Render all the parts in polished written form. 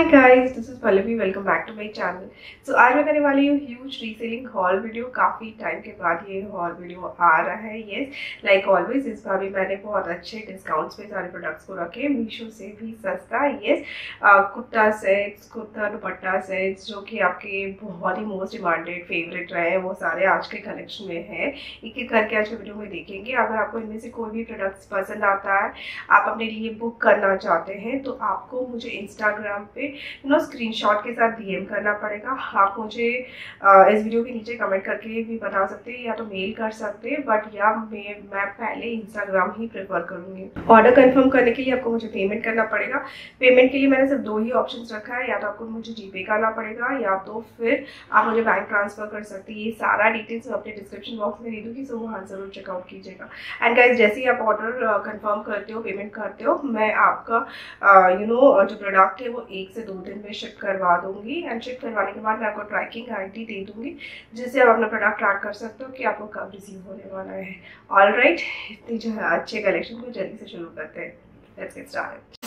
Hi guys, this is Pallavi. Welcome back to my channel. So आज मैं करने वाली हूँ ह्यूज रीसेलिंग हॉल वीडियो। काफ़ी टाइम के बाद ये हॉल वीडियो आ रहा है। येस, लाइक ऑलवेज इस बार भी मैंने बहुत अच्छे डिस्काउंट्स पे सारे प्रोडक्ट्स को रखे, मीशो से भी सस्ता। Yes, kurta sets, kurta dupatta sets जो कि आपके बहुत ही मोस्ट डिमांडेड फेवरेट रहे हैं, वो सारे आज के कलेक्शन में हैं। एक एक करके आज के वीडियो में देखेंगे। अगर आपको इनमें से कोई भी प्रोडक्ट्स पसंद आता है, आप अपने लिए बुक करना चाहते हैं, तो आपको मुझे इंस्टाग्राम पे स्क्रीनशॉट के साथ डीएम करना पड़ेगा। आप मुझे इस वीडियो के नीचे कमेंट करके भी बता सकते हैं, या तो मेल कर सकते हैं, बट या मैं पहले इंस्टाग्राम ही प्रेफर करूँगी। ऑर्डर कंफर्म करने के लिए आपको मुझे पेमेंट करना पड़ेगा। पेमेंट के लिए मैंने सिर्फ दो ही ऑप्शंस रखा है, या तो आपको मुझे जीपे करना पड़ेगा, या तो फिर आप मुझे बैंक ट्रांसफर कर सकते हैं। ये सारा डिटेल्स मैं अपने डिस्क्रिप्शन बॉक्स में दे दूँगी, सो वहाँ ज़रूर चेकआउट कीजिएगा। एंड गाइस, जैसे ही आप ऑर्डर कन्फर्म करते हो, पेमेंट करते हो, मैं आपका जो प्रोडक्ट है वो 1 से 2 दिन में शिप करवा दूंगी। एंड शिप करवाने के बाद मैं आपको ट्रैकिंग आईडी दे दूंगी, जिससे आप अपना प्रोडक्ट ट्रैक कर सकते हो कि आपको कब रिसीव होने वाला है। ऑलराइट, इतनी जो अच्छे कलेक्शन को जल्दी से शुरू करते हैं। Let's get started.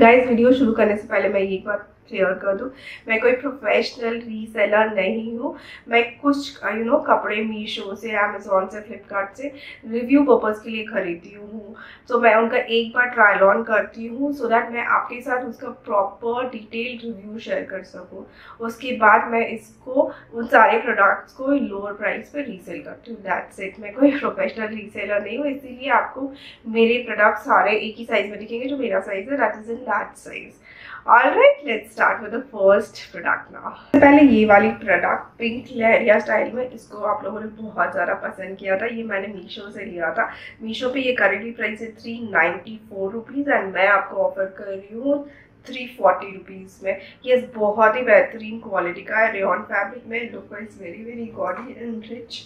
Guys, video शुरू करने से पहले मैं ये बात क्लियर कर दूँ, मैं कोई प्रोफेशनल रीसेलर नहीं हूँ। मैं कुछ कपड़े मीशो से, अमेज़ॉन से, फ्लिपकार्ट से रिव्यू पर्पज़ के लिए खरीदती हूँ। सो मैं उनका एक बार ट्रायल ऑन करती हूँ, सो दैट मैं आपके साथ उसका प्रॉपर डिटेल रिव्यू शेयर कर सकूँ। उसके बाद मैं इसको, उन सारे प्रोडक्ट्स को लोअर प्राइस पर रीसेल करती हूँ। That's it. मैं कोई प्रोफेशनल रीसेलर नहीं हूँ, इसीलिए आपको मेरे प्रोडक्ट सारे एक ही साइज़ में दिखेंगे, जो मेरा साइज़ है, that is in large size. Alright, let's start with the first product now. पहले ये वाली प्रोडक्ट पिंक लहरिया स्टाइल में, इसको आप लोगों ने बहुत ज़्यादा पसंद किया था। ये मैंने मीशो से लिया था। मीशो पे ये करेंटली प्राइस है 394 रुपीज़, एंड मैं आपको ऑफर कर रही हूँ 340 रुपीज़ में। ये बहुत ही बेहतरीन क्वालिटी का है, रेयॉन फैब्रिक में। Look wise very very gaudy and rich,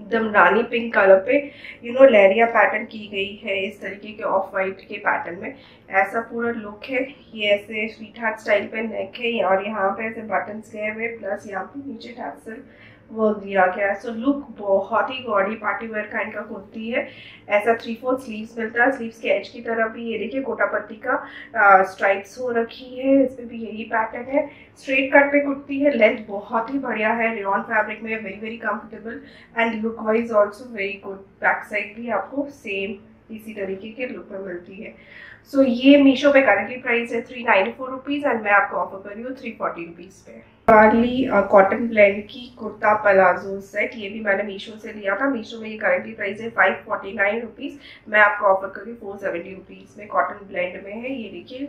एकदम रानी पिंक कलर पे लहरिया पैटर्न की गई है। इस तरीके के ऑफ वाइट के पैटर्न में ऐसा पूरा लुक है। ये ऐसे स्वीट हार्ट स्टाइल पे नेक है, और यहाँ पे ऐसे बटन्स गए हुए, प्लस यहाँ पे नीचे टैसल वो दिया गया है। सो लुक बहुत ही गॉडी पार्टीवेयर काइंड का कुर्ती है। ऐसा 3/4 स्लीव्स मिलता है। स्लीव्स के एज की तरफ भी ये देखिए कोटापत्ती का स्ट्राइप्स हो रखी है, इस पर भी यही पैटर्न है। स्ट्रेट कट पे कुर्ती है, लेंथ बहुत ही बढ़िया है, रेयॉन फैब्रिक में, very very comfortable and look wise also very good. Back side भी आपको सेम इसी तरीके के लुक में मिलती है। सो ये मीशो पे करेंटली प्राइस है 394 रुपीज़, एंड मैं आपको ऑफर कर रही हूँ 340 रुपीज़ पे। पार्ली कॉटन ब्लेंड की कुर्ता पलाजो सेट, ये भी मैंने मीशो से लिया था। मीशो में ये करेंटली प्राइस है 549 रुपीज़, मैं आपको ऑफर कर रही हूँ 470 रुपीज़ में। कॉटन ब्लेंड में है। ये देखिए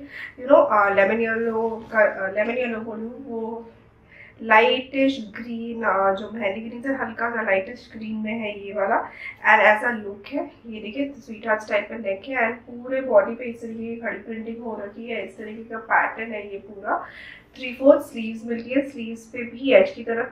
लेमन येलो का, लेमन येलो बोलूँ वो लाइटिश ग्रीन, जो मेहंदी ग्रीन से हल्का सा लाइटिश ग्रीन में है ये वाला, एंड ऐसा लुक है। ये देखिए स्वीट हार्ट टाइप पर नेक है, एंड पूरे बॉडी पे इस तरीके की खड़ी प्रिंटिंग हो रखी है। इस तरीके का पैटर्न है ये पूरा। 3/4 स्लीव्स मिलती है। स्लीव्स पे भी एज की तरफ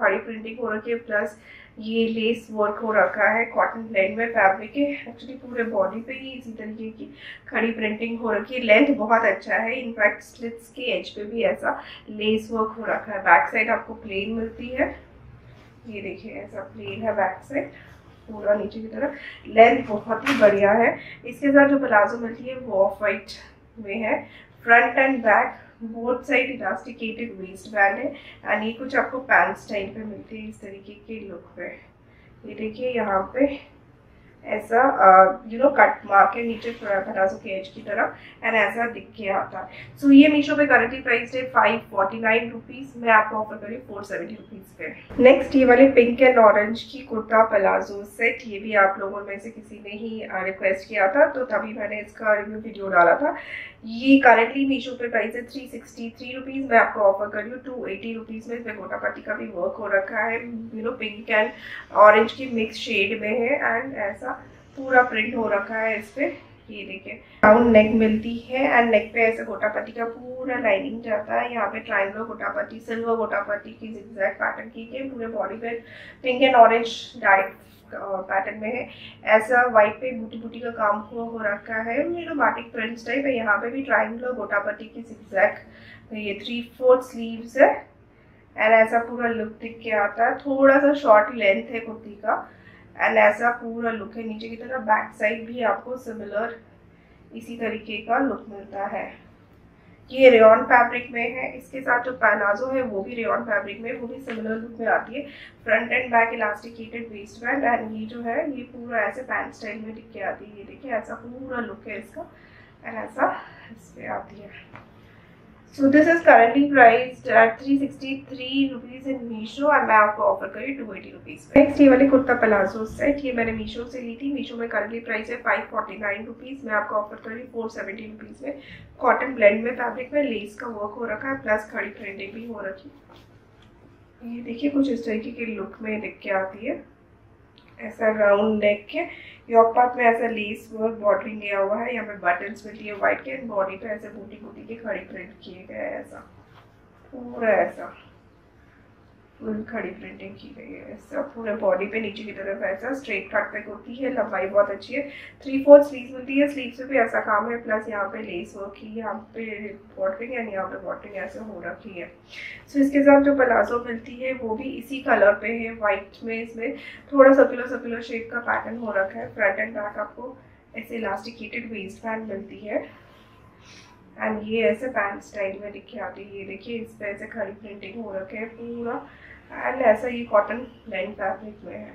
खड़ी प्रिंटिंग हो रखी है, प्लस ये लेस वर्क हो रखा है। कॉटन ब्लेंड में फैब्रिक है। एक्चुअली पूरे बॉडी पे ही इसी तरीके की खड़ी प्रिंटिंग हो रखी है। लेंथ बहुत अच्छा है, इनफैक्ट स्लिट्स के एज पे भी ऐसा लेस वर्क हो रखा है। बैक साइड आपको प्लेन मिलती है। ये देखिए ऐसा प्लेन है बैक साइड पूरा नीचे की तरफ। लेंथ बहुत ही बढ़िया है। इसके साथ जो प्लाजो मिलती है वो ऑफ वाइट में है। Front and back both side elasticated waste band है, एंड ये कुछ आपको पैंट स्टाइल पे मिलते हैं इस तरीके के लुक पे। ये देखिए यहाँ पे ऐसा कट मार्क है नीचे प्लाजो के एज की तरफ, एंड ऐसा दिख के आता है। सो ये मीशो पे करेंटली प्राइस है 549 रुपीज़, मैं आपको ऑफर करी 470 रुपीज़ पे। नेक्स्ट ये वाले पिंक एंड ऑरेंज की कुर्ता पलाजो सेट, ये भी आप लोगों में से किसी ने ही रिक्वेस्ट किया था, तो तभी मैंने इसका रिव्यू वीडियो डाला था। ये करेंटली मीशो पे प्राइस है 363 रुपीज़, मैं आपको ऑफर करी हूँ 280 रुपीज़ में। इसमें कोटापत्ती का भी वर्क हो रखा है, पिंक एंड ऑरेंज की मिक्स शेड में है, एंड ऐसा पूरा प्रिंट हो रखा है इस पर। ये देखिए राउंड नेक मिलती है, एंड नेक पे ऐसे गोटापट्टी का पूरा लाइनिंग जाता है। यहाँ पे ट्रायंगल गोटापट्टी, सिल्वर गोटापट्टी की जिगजैग पैटर्न की गई। पूरे बॉडी पे pink and orange dyed pattern में है। ऐसा वाइट पे बूटी बूटी का काम हो रखा है, बाटिक प्रिंट्स टाइप है। यहाँ पे भी ट्रायंगल गोटापट्टी की जिगजैग, ये 3/4 स्लीव्स है, एंड ऐसा पूरा लुक दिख के आता है। थोड़ा सा शॉर्ट लेंथ है कुर्ती का, एंड ऐसा पूरा लुक है। नीचे की तरफ बैक साइड भी आपको सिमिलर इसी तरीके का लुक मिलता है। ये रेयॉन फैब्रिक में है। इसके साथ जो पैनाजो है वो भी रेयॉन फैब्रिक में, वो भी सिमिलर लुक में आती है। Front and back elasticated waste band and ये जो है ये पूरा ऐसे पैंट स्टाइल में दिख के आती है। ये देखिए ऐसा पूरा लुक है इसका एंड ऐसा इस पर आती है। So this is currently priced at 363 rupees in Meesho और मैं आपको ऑफर करी 280 रुपीज़ में। नेक्स्ट ये वाले कुर्ता प्लाजो सेट, ये मैंने मीशो से ली थी। मीशो में करंटली प्राइस है 549 रुपीज़, मैं आपको ऑफर करी 470 रुपीज़ में। कॉटन ब्लेंड में फैब्रिक में लेस का वर्क हो रखा है प्लस खड़ी प्रिंटिंग भी हो रखी। ये देखिए कुछ इस तरीके के लुक में दिख के आती है। ऐसा राउंड नेक के यॉक पार्ट में ऐसा लेस वर्क बॉर्डरिंग गया हुआ है। यहाँ पे बटन्स मिली है वाइट के एंड बॉडी पे ऐसे बूटी बूटी के खड़ी प्रिंट किए गए हैं। ऐसा पूरा ऐसा फुल खड़ी प्रिंटिंग की गई है। ऐसा पूरे बॉडी पे नीचे की तरफ ऐसा स्ट्रेट कट पे होती है। लंबाई बहुत अच्छी है। 3/4 स्लीव्स मिलती है। स्लीव्स पे भी ऐसा काम है प्लस यहाँ पे लेस वर्क की, यहाँ पे बॉटरिंग एंड यहाँ पे बॉटरिंग ऐसे हो रखी है। सो इसके साथ जो प्लाजो मिलती है वो भी इसी कलर पे है वाइट में। इसमें थोड़ा सर्कुलर शेप का पैटर्न हो रखा है। फ्रंट एंड बैक आपको ऐसे इलास्टिकेटेड वेस्ट बैंड मिलती है एंड ये ऐसे पैंट स्टाइल में दिखे आती है। ये देखिए इस पर ऐसे खड़ी प्रिंटिंग हो रखे है पूरा एंड ऐसा ये कॉटन ब्लेंड फैब्रिक में है।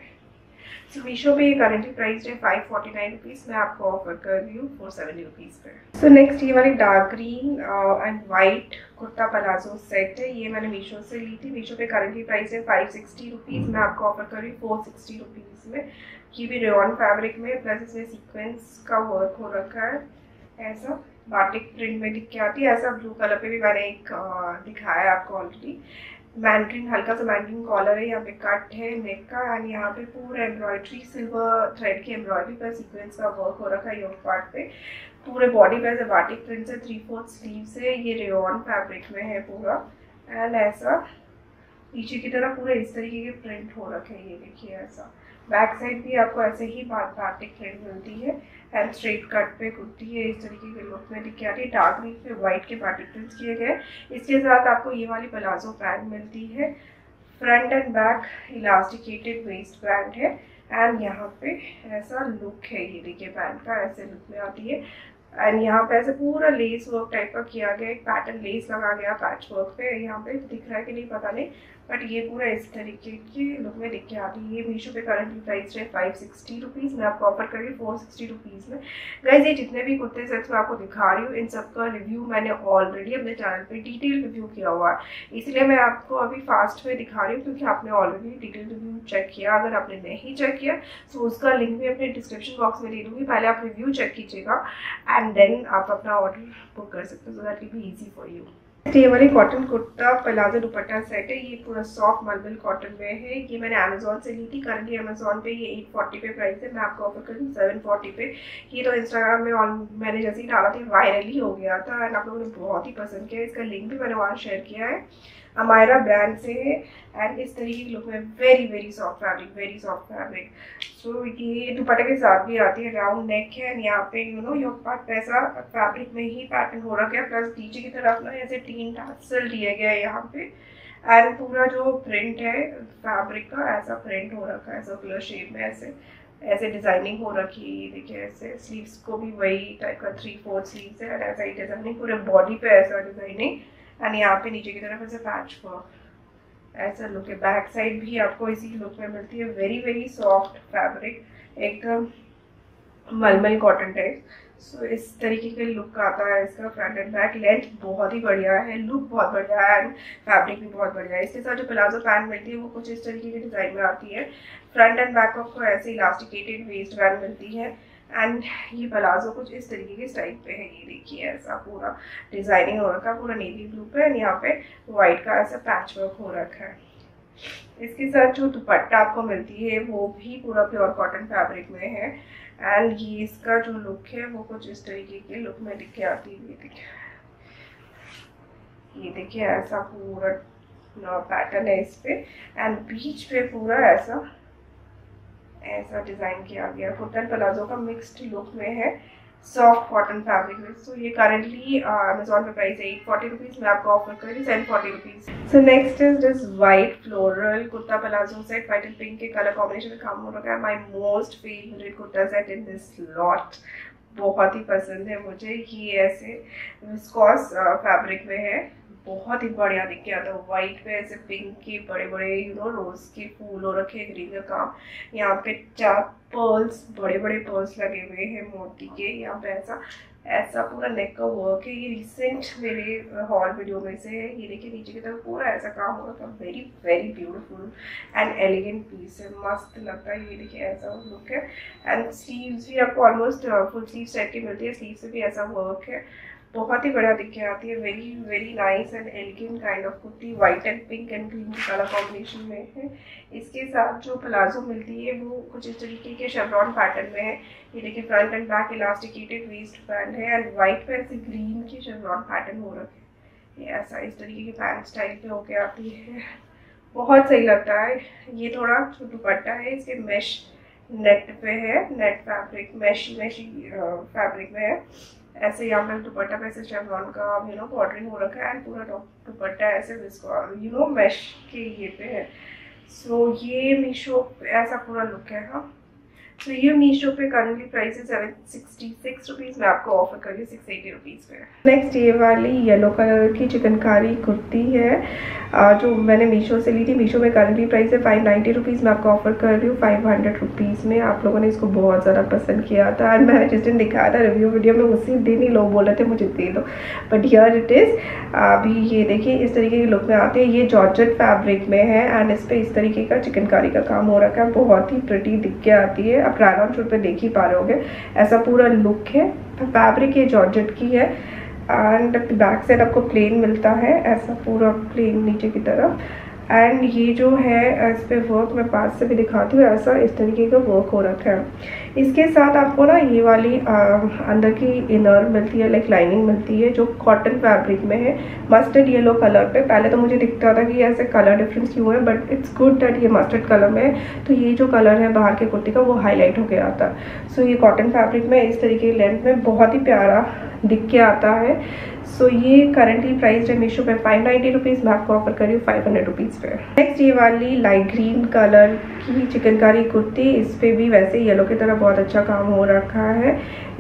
सो मीशो पे ये करंटली प्राइस है 549 रुपीज़, मैं आपको ऑफर कर रही हूँ 470 रुपीज़ पे। सो नेक्स्ट ये वाली dark green and white kurta palazzo set है। ये मैंने मीशो से ली थी। मीशो पे करंटली प्राइस है 560 रुपीज़, मैं आपको ऑफर कर रही हूँ 460 रुपीज़ में। ये भी रेयॉन फैब्रिक में प्लस इसमें सीक्वेंस का वर्क हो रखा है। ऐसा बाटिक प्रिंट में दिख के आती है। ऐसा ब्लू कलर पे भी मैंने एक दिखाया आपको ऑलरेडी। मैंड्रीन, हल्का सा मैंड्रीन कॉलर है। यहाँ पे कट है नेक का एंड यहाँ पे पूरा एम्ब्रॉयड्री सिल्वर थ्रेड की एम्ब्रॉयड्री पर सीक्वेंस का वर्क हो रखा है। योर पार्ट पे पूरे बॉडी पे ऐसे बाटिक प्रिंट से 3/4 स्लीव से ये रेयॉन फैब्रिक में है पूरा एंड ऐसा नीचे की तरफ पूरे इस तरीके के प्रिंट हो रखे हैं। ये देखिए ऐसा बैक साइड भी आपको ऐसे ही बाटिक प्रिंट मिलती है एंड स्ट्रेट कट पे कुर्ती है। इस तरीके के लुक में दिख आती है। डार्क ग्रीन पे वाइट के बाटिक प्रिंट्स किए गए। इसके साथ आपको ये वाली प्लाजो पैंट मिलती है। Front and back elasticated waste band है एंड यहाँ पे ऐसा लुक है। ये देखिए पैंट का ऐसे लुक में आती है एंड यहाँ पे ऐसे पूरा लेस वर्क टाइप का किया गया। एक पैटर्न लेस लगा गया पैच वर्क पे। यहाँ पे दिख रहा है कि नहीं पता नहीं, बट ये पूरा इस तरीके के लुक में दिख के आती है। ये मीशो पे करंटली प्राइस है 560 रुपीज़, मैं आपको ऑफर करी 460 रुपीज़ में। गाइस ये जितने भी कुर्ते सेट्स मैं आपको दिखा रही हूँ इन सब का रिव्यू मैंने ऑलरेडी अपने चैनल पे डिटेल रिव्यू किया हुआ है, इसलिए मैं आपको अभी फास्ट में दिखा रही हूँ क्योंकि आपने ऑलरेडी डिटेल रिव्यू चेक किया। अगर आपने नहीं चेक किया तो उसका लिंक भी अपने डिस्क्रिप्शन बॉक्स में दे दूँगी। पहले आप रिव्यू चेक कीजिएगा एंड देन आप अपना ऑर्डर बुक कर सकते हो, so that it be easy for you. ये वाली cotton kurta palazzo dupatta set है। ये पूरा सॉफ्ट मलमल कॉटन में है। ये मैंने अमेजोन से ली थी। करंटली अमेजोन पे ये 840 पे प्राइस है, मैं आपको ऑफर कर रही हूँ 740 पे। ये तो इंस्टाग्राम में मैंने जैसे ही डाला था वायरल ही हो गया था एंड आप लोगों ने बहुत ही पसंद किया। इसका लिंक भी मैंने वहाँ शेयर किया है। अमायरा ब्रांड से है एंड इस तरीके की लुक में वेरी सॉफ्ट फैब्रिक सो ये दुपट्टे के साथ भी आती है। राउंड नेक है एंड यहाँ पे योक पार्ट ऐसा फैब्रिक में ही पैटर्न हो रखा है प्लस नीचे की तरफ ना ऐसे 3 टैसल दिए गए यहाँ पे एंड पूरा जो प्रिंट है फैब्रिक का ऐसा प्रिंट हो रखा है सर्कुलर शेप में। ऐसे डिजाइनिंग हो रखी है। ये देखिए ऐसे स्लीव्स को भी वही टाइप का 3/4 स्लीव्स है एंड ऐसा ही डिजाइनिंग पूरे बॉडी पे ऐसा डिजाइनिंग एंड यहाँ पे नीचे की तरफ ऐसे पैच वर्क ऐसा लुक है। बैक साइड भी आपको इसी लुक में मिलती है। वेरी सॉफ्ट फैब्रिक, एकदम मलमल कॉटन टाइप। सो इस तरीके के लुक आता है इसका। फ्रंट एंड बैक लेंथ बहुत ही बढ़िया है, लुक बहुत बढ़िया है एंड फैब्रिक भी बहुत बढ़िया है। इसके साथ जो प्लाजो पैंट मिलती है वो कुछ इस तरीके की डिज़ाइन में आती है। फ्रंट एंड बैक आपको ऐसे इलास्टिकेटेड वेस्ट बैंड मिलती है एंड ये प्लाजो कुछ इस तरीके के स्टाइल पे है। ये देखिए ऐसा पूरा डिजाइनिंग हो रखा है पूरा नेवी ब्लू पे एंड यहाँ पे वाइट का ऐसा पैच वर्क हो रखा है। इसके साथ जो दुपट्टा आपको मिलती है वो भी पूरा प्योर कॉटन फैब्रिक में है एंड ये इसका जो लुक है वो कुछ इस तरीके के लुक में दिख के आती है। ये देखिए ऐसा पूरा पैटर्न है इस पे एंड बीच पे पूरा ऐसा डिज़ाइन किया गया। कुर्ता प्लाजो का मिक्स्ड लुक में है। सॉफ्ट कॉटन फैब्रिक में। सो ये करंटली अमेजोन पे प्राइस है 840 रुपीज़, मैं आपको ऑफर कर रही हूँ 740 rupees. So next is this white floral kurta palazzo set, white and pink के कलर कॉम्बिनेशन में काम हो रखा है। My most favourite kurta set in this lot, बहुत ही पसंद है मुझे। ये ऐसे विस्कॉस फैब्रिक में है, बहुत ही बढ़िया दिख गया था। वाइट पे ऐसे पिंक के बड़े बड़े यू नो रोज के फूल हो रखे, ग्रीन का काम, यहाँ पे चार पर्ल्स, बड़े बड़े पर्ल्स लगे हुए हैं मोती के। यहाँ पे ऐसा ऐसा पूरा नेक का वर्क है। ये रिसेंट मेरे हॉल वीडियो में से है। ये देखिए नीचे की तरफ पूरा ऐसा काम हो रहा था। Very very beautiful and elegant piece है, मस्त लगता है। ये देखिए ऐसा लुक है। एंड स्लीव्स भी आपको ऑलमोस्ट फुल स्लीव्स टाइप की मिलती है, स्लीव्स पे भी ऐसा वर्क है, बहुत ही बढ़िया दिख के आती है। Very very nice and elegant kind of kurti, white and pink and green colour combination में है। इसके साथ जो प्लाजो मिलती है वो कुछ इस तरीके के शेवरॉन पैटर्न में है। ये देखिए front and back elasticated waste band है एंड वाइट पे ऐसे ग्रीन के शेवरॉन पैटर्न हो रखे। ये ऐसा इस तरीके के पैंट स्टाइल पे होके आती है, बहुत सही लगता है। ये थोड़ा दुपट्टा है, इसके मैश नेट पे है, नेट फैब्रिक मैशी फैब्रिक में है। ऐसे यहाँ पे दुपट्टा पे ऐसे शेवलॉन का यू नो बॉर्डरिंग हो रखा है एंड पूरा दुपट्टा ऐसे यू नो मैश के ये पे है। सो ये मीशो पे ऐसा पूरा लुक है। हाँ, सो ये मीशो पे करंटली प्राइस है 766 रुपीज़, मैं आपको ऑफर कर रही हूँ 680 रुपीज़ पे। नेक्स्ट ये वाली येलो कलर की चिकनकारी कुर्ती है जो मैंने मीशो से ली थी। मीशो में करंटली प्राइस है 590 रुपीज़, मैं आपको ऑफर कर रही हूँ 500 रुपीज़ में। आप लोगों ने इसको बहुत ज़्यादा पसंद किया था एंड मैंने जिस दिन दिखाया था रिव्यू वीडियो में उसी दिन ही लोग बोल रहे थे मुझे दे दो, बट हियर इट इज़। अभी ये देखिए इस तरीके के लुक में आती है। ये जॉर्जेट फैब्रिक में है एंड इस पर इस तरीके का चिकनकारी का काम हो रखा है, बहुत ही प्रिटी दिख के आती है। आप ट्रायल ऑन शूट पे देख ही पा रहे होगे, ऐसा पूरा लुक है। फैब्रिक ये जॉर्जेट की है एंड बैक साइड आपको प्लेन मिलता है, ऐसा पूरा प्लेन नीचे की तरफ। एंड ये जो है इस पर वर्क मैं पास से भी दिखाती हूँ, ऐसा इस तरीके का वर्क हो रखा है। इसके साथ आपको ना ये वाली अंदर की इनर मिलती है, लाइक लाइनिंग मिलती है जो कॉटन फैब्रिक में है, मस्टर्ड येलो कलर पे। पहले तो मुझे दिखता था कि ऐसे कलर डिफरेंस क्यों है, बट इट्स गुड दैट ये मस्टर्ड कलर में है, तो ये जो कलर है बाहर के कुर्ती का वो हाईलाइट होकर आता है। सो ये कॉटन फैब्रिक में इस तरीके की लेंथ में बहुत ही प्यारा दिख के आता है। सो ये करंटली प्राइस है मीशो पे 590 रुपीज़, मैं आपको ऑफर कर रही हूँ 500 रुपीज़ पे। नेक्स्ट ये वाली लाइट ग्रीन कलर की चिकनकारी कुर्ती, इस पे भी वैसे येलो की तरह बहुत अच्छा काम हो रखा है,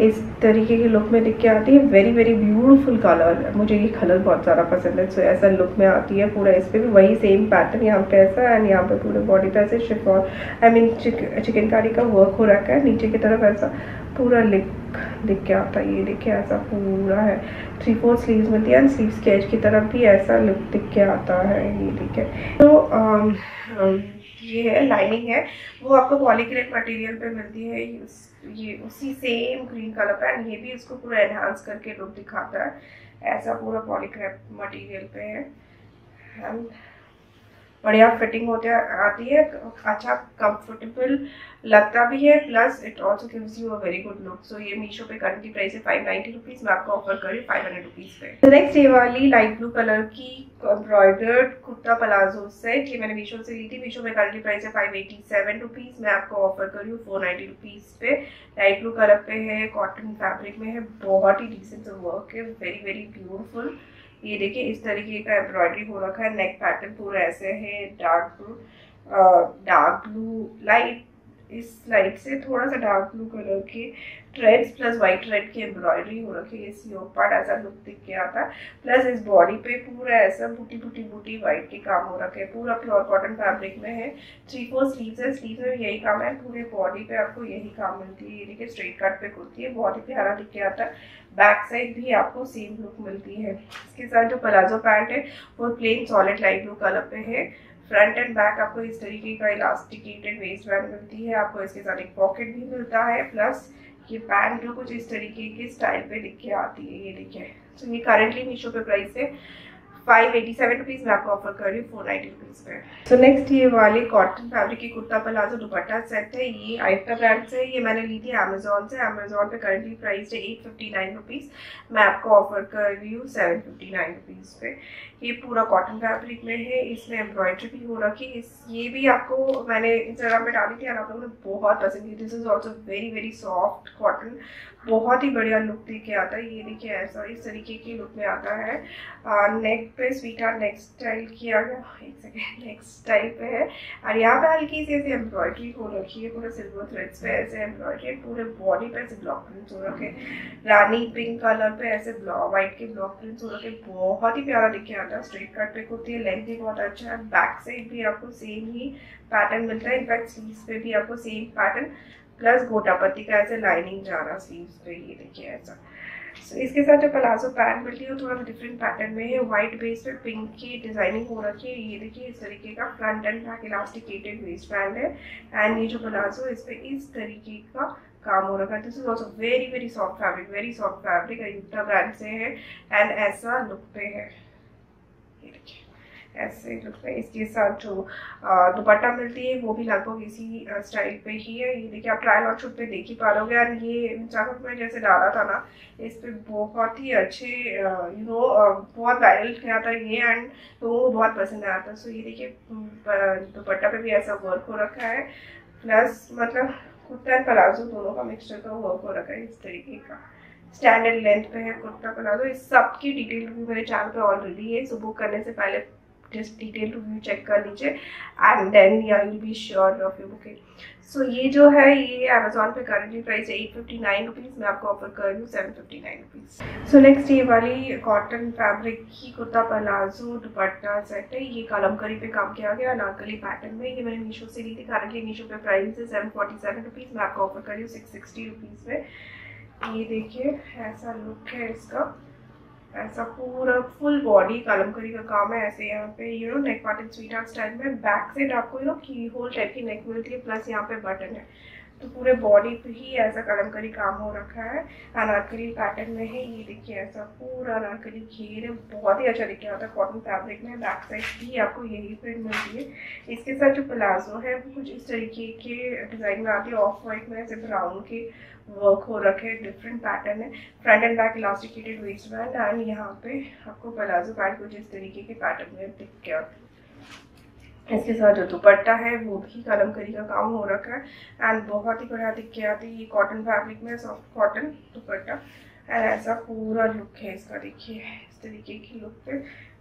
इस तरीके के लुक में दिख के आती है। वेरी वेरी ब्यूटीफुल कलर, मुझे ये कलर बहुत ज़्यादा पसंद है। सो ऐसा लुक में आती है पूरा, इस पर भी वही सेम पैटर्न, यहाँ पे ऐसा एंड यहाँ पे पूरे बॉडी पे ऐसे शिफॉन चिकनकारी का वर्क हो रखा है। नीचे की तरफ ऐसा पूरा लिक दिख के आता है। ये देखिए ऐसा पूरा है, 3-4 स्लीव्स मिलती है एंड स्लीव्स के एज की तरफ भी ऐसा लुक दिख के आता है। ये देखिए तो ये है लाइनिंग है वो आपको पॉलीक्रेप मटेरियल पे मिलती है, ये उसी सेम ग्रीन कलर पे एंड ये भी इसको पूरा एनहांस करके लुक दिखाता है। ऐसा पूरा पॉलीक्रेप मटेरियल पे है एंड बढ़िया फिटिंग होते आती है, अच्छा कंफर्टेबल लगता भी है, plus it also gives you a very good look. So ये मीशो पे करंटली प्राइस है 590 रुपीज़, मैं आपको ऑफर कर रही हूँ 500 रुपीज़ पे। नेक्स्ट ये वाली लाइट ब्लू कलर की एम्ब्रॉयडर्ड कुर्ता प्लाजो सेट, ये मैंने मीशो से ली थी। मीशो में करंटली प्राइस है 587 रुपीज़, मैं आपको ऑफर कर रही हूँ 490 रुपीज़ पे। लाइट ब्लू कलर पे है, कॉटन फैब्रिक में है, बहुत ही डिसेंट वर्क है, वेरी वेरी ब्यूटीफुल। ये देखिए इस तरीके का एम्ब्रॉयडरी हो रखा है, नेक पैटर्न पूरा ऐसे है, डार्क ब्लू लाइट, इस लाइट से थोड़ा सा डार्क ब्लू कलर के थ्रेड्स प्लस वाइट थ्रेड की एम्ब्रॉयडरी हो रखी है। इस योक पार्ट ऐसा लुक दिख के आता है, प्लस इस बॉडी पे पूरा ऐसा बूटी वाइट के काम हो रखे है, पूरा प्योर कॉटन फैब्रिक में है। 3-4 स्लीव्स है, स्लीव्स में यही काम है, पूरे बॉडी पे आपको यही काम मिलती है। ये देखिए स्ट्रेट कट पे कुर्ती है, बहुत ही प्यारा दिख के आता है। बैक साइड भी आपको सेम लुक मिलती है। इसके साथ जो प्लाजो पैंट है वो plain solid light blue colour पे है। फ्रंट एंड बैक आपको इस तरीके का इलास्टिकेटेड वेस्ट बैंड मिलती है, आपको इसके साथ एक पॉकेट भी मिलता है, प्लस ये पैंट जो कुछ इस तरीके के स्टाइल पे दिख के आती है। ये देखिए, तो ये करंटली मीशो पे प्राइस है 587 रुपीज़ में आपको ऑफर कर रही हूँ 490 रुपीज़ में। तो नेक्स्ट ये वाली कॉटन फैब्रिक की कुर्ता प्लाजो दुपट्टा सेट है। ये आइटा ब्रांड से, ये मैंने ली थी अमेजोन से। अमेजोन पे करंटली प्राइस है 859 रुपीज़, मैं आपको ऑफर कर रही हूँ 759 रुपीज़ पे। ये पूरा कॉटन फैब्रिक में है, इसमें एम्ब्रॉयडरी भी हो रखी है। ये भी आपको मैंने इंस्टाग्राम पर डाली थी और आप लोगों ने बहुत पसंद की। This is also very soft cotton, बहुत ही बढ़िया लुक दे के आता है। ये देखिए ऐसा इस तरीके की लुक में आता है। नेक पे स्वीटर नेक स्टाइल किया गया, एक सेकेंड, नेक स्टाइल पे है और यहाँ पे हल्की सी ऐसी एम्ब्रॉयडरी हो रखी है। पूरे सिल्वर थ्रेड्स पे ऐसे एम्ब्रॉयडरी, पूरे बॉडी पे ऐसे ब्लॉक प्रिंट्स हो रखे, रानी पिंक कलर पे ऐसे व्हाइट के ब्लॉक प्रिंट्स हो रखे, बहुत ही प्यारा दिख के आता है। स्ट्रेट कट पे होती है, लेंथ भी बहुत अच्छा है। बैक साइड भी आपको सेम ही पैटर्न मिलता है, इनफैक्ट स्लीव्स पे भी आपको सेम पैटर्न प्लस गोटापत्ती का ऐसे लाइनिंग जा रहा स्लीव्स पे। ये देखिए ऐसा। So, इसके साथ जो प्लाजो पैंट मिलती है वो थोड़ा डिफरेंट पैटर्न में है, व्हाइट बेस पे पिंक की डिजाइनिंग हो रखी है। ये देखिए इस तरीके का front and back elasticated waste band है एंड ये जो प्लाजो इस पे इस तरीके का काम हो रखा है। This is also very soft fabric, Ayukta brand से है एंड ऐसा लुक पे है। ये देखिए ऐसे लुक में इसके साथ जो दुपट्टा मिलती है वो भी लगभग इसी स्टाइल पे ही है। ये देखिए आप ट्रायल और शूट पे देख ही पा लोगे। और ये इंस्टाग्राम में जैसे डाला था ना, इस पे बहुत ही अच्छे बहुत वायरल किया था ये एंड लोगों को बहुत पसंद आया था। सो ये देखिए दुपट्टा पे भी ऐसा वर्क हो रखा है, प्लस मतलब कुर्ता प्लाजो दोनों का मिक्सचर का वर्क हो रखा है इस तरीके का। स्टैंडर्ड लेंथ पे है कुर्ता प्लाजो। इस सब की डिटेल भी मेरे चैनल पे ऑलरेडी है, सो बुक करने से पहले जस्ट डिटेल रिव्यू चेक कर लीजिए and then you will be sure of your booking. So ये जो है ये अमेजोन पे करंटली प्राइस है 859 रुपीज़, मैं आपको ऑफर कर रही हूँ 759 रुपीज़। सो नेक्स्ट ये वाली कॉटन फैब्रिक की कुर्ता प्लाजो दुपट्टा सेट है। ये कलमकारी पे काम किया गया अनारकली पैटर्न में। ये मैंने मीशो से ली थी, करंटली मीशो पे प्राइस है 747 रुपीज़, मैं आपको ऑफर कर रही हूँ 660 रुपीज़ में। ये देखिए ऐसा लुक है इसका, ऐसा पूरा फुल बॉडी कलमकारी का काम है। ऐसे यहाँ पे neck part and sweetheart style में बैक साइड आपको की होल टाइप की नेक मिलती है, प्लस यहाँ पे बटन है, तो पूरे बॉडी पे ही ऐसा कलमकारी काम हो रखा है अनारकली पैटर्न में है। ये देखिए ऐसा पूरा अनारकली घेर है, बहुत ही अच्छा दिख रहा था कॉटन फैब्रिक में। बैक साइड भी आपको यही प्रिंट मिलती है। इसके साथ जो प्लाजो है वो कुछ इस तरीके के डिज़ाइन में आती है, ऑफ वाइट में ऐसे ब्राउन के वर्क हो रखे हैं, डिफरेंट पैटर्न है। Front and back elasticated waste band and यहाँ पे आपको प्लाजो पैंट कुछ इस तरीके के पैटर्न में दिख गया। इसके साथ जो दुपट्टा है वो भी कलमकारी का काम हो रखा है एंड बहुत ही बढ़िया दिख के आती है। ये कॉटन फैब्रिक में सॉफ्ट कॉटन दुपट्टा एंड ऐसा पूरा लुक है इसका। देखिए इस तरीके की लुक पे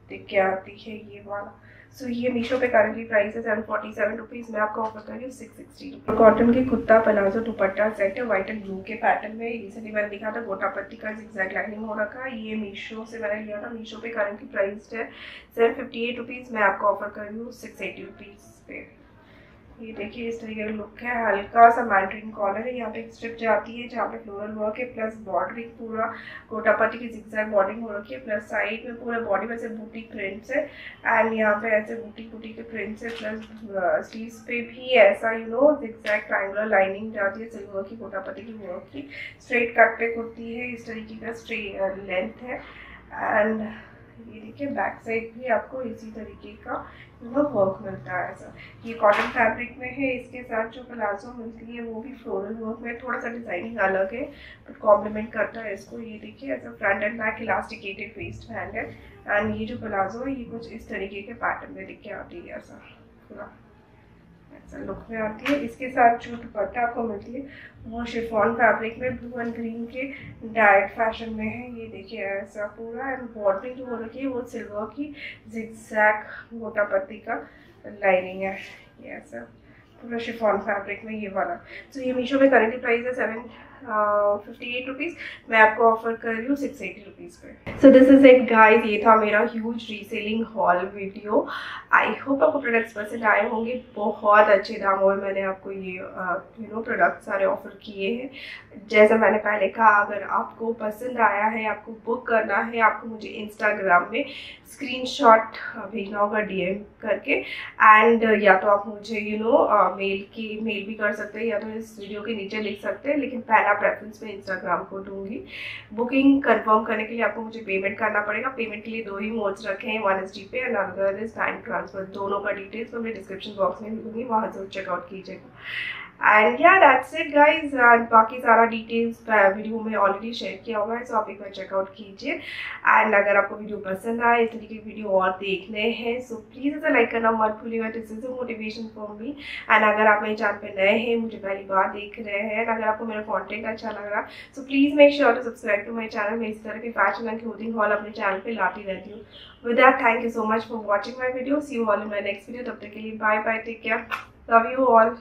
दिख के आती है ये वाला। सो ये मीशो पे करंटली प्राइस है 747 रुपीज़, मैं आपको ऑफर कर रही हूँ 660। कॉटन के कुर्ता प्लाजो दुपट्टा सेट है व्हाइट एंड ब्लू के पैटर्न में। रिसेंटली मैंने देखा था गोटापत्ती का जिगजैग लाइनिंग हो रखा है। ये मीशो से मैंने लिया था। मीशो पे करंटली प्राइस है 758 रुपीज़, मैं आपको ऑफर कर रही हूँ 680 रुपीज़ पे। ये देखिए इस तरीके का लुक है, हल्का सा मैंड्रीन कॉलर है। यहाँ पे एक स्ट्रिप जाती है जहाँ पे फ्लोरल वर्क है, प्लस बॉर्डरिंग पूरा गोटापत्ती की जिगजैग बॉर्डरिंग हो रखी है, प्लस साइड में पूरे बॉडी में ऐसे बूटी प्रिंट्स है एंड यहाँ पे ऐसे बूटी के प्रिंट्स है, प्लस स्लीव्स पे भी ऐसा जिगजैग ट्रायंगुलर लाइनिंग जाती है सिल्वर की गोटापत्ती की वर्क की। स्ट्रेट कट पे कुर्ती है, इस तरीके का स्ट्रेट लेंथ है एंड ये देखिए बैक साइड भी आपको इसी तरीके का वर्क मिलता है ऐसा। ये कॉटन फैब्रिक में है। इसके साथ जो प्लाजो मिलती है वो भी फ्लोरल वर्क में, थोड़ा सा डिजाइनिंग अलग है बट कॉम्प्लीमेंट करता है इसको। ये देखिए ऐसा front and back elasticated waste band है एंड ये जो प्लाजो है ये कुछ इस तरीके के पैटर्न में दिख के आती है ऐसा, पूरा ऐसा लुक में आती है। इसके साथ जो दुपट्टा आपको मिलती है वो शिफॉन फैब्रिक में ब्लू एंड ग्रीन के डायट फैशन में है। ये देखिए ऐसा पूरा एंड बॉर्डरिंग जो हो रखी है वो सिल्वर की जिगजैग गोटापत्ती का लाइनिंग है। ये ऐसा पूरा शिफॉन फैब्रिक में ये वाला। तो ये मीशो में करंटली प्राइस है 758 रुपीज़, मैं आपको ऑफर कर रही हूँ 680 रुपीज़ पे। So this is it guys, ये था मेरा huge reselling haul video. I hope आपको प्रोडक्ट्स पसंद आए होंगे। बहुत अच्छे दामों में मैंने आपको ये प्रोडक्ट्स सारे ऑफर किए हैं। जैसा मैंने पहले कहा, अगर आपको पसंद आया है, आपको बुक करना है, आपको मुझे इंस्टाग्राम में स्क्रीनशॉट भेजना होगा DM करके एंड या तो आप मुझे मेल भी कर सकते हैं या तो इस वीडियो के नीचे लिख सकते हैं, लेकिन पहला आप रेफरेंस में इंस्टाग्राम को दूंगी। बुकिंग कंफर्म करने के लिए आपको मुझे पेमेंट करना पड़ेगा। पेमेंट के लिए दो ही मोड्स रखे हैं, one is GPay and another is bank transfer. दोनों का डिटेल्स मैं डिस्क्रिप्शन बॉक्स में दूंगी, वहाँ जरूर चेकआउट कीजिएगा। एंड या दैट्स इट गाइज, बाकी सारा डिटेल्स वीडियो में ऑलरेडी शेयर किया हुआ है, सो आप एक बार चेकआउट कीजिए। एंड अगर आपको वीडियो पसंद आए, इस तरीके के वीडियो और देखने हैं, सो प्लीज़ इसे लाइक करना मत भूलिएगा। This is a motivation for me. And अगर आप मेरे चैनल पर नए हैं, मुझे पहली बार देख रहे हैं, अगर आपको मेरा कंटेंट अच्छा लग रहा so please make sure to subscribe to my channel. मैं इस तरह के फैशन एंड क्लोथिंग हॉल अपने चैनल पे लाती रहती हूँ। With that, thank you so much for watching my video. See you all in my next video. तब तक के लिए bye bye, take care, love you all.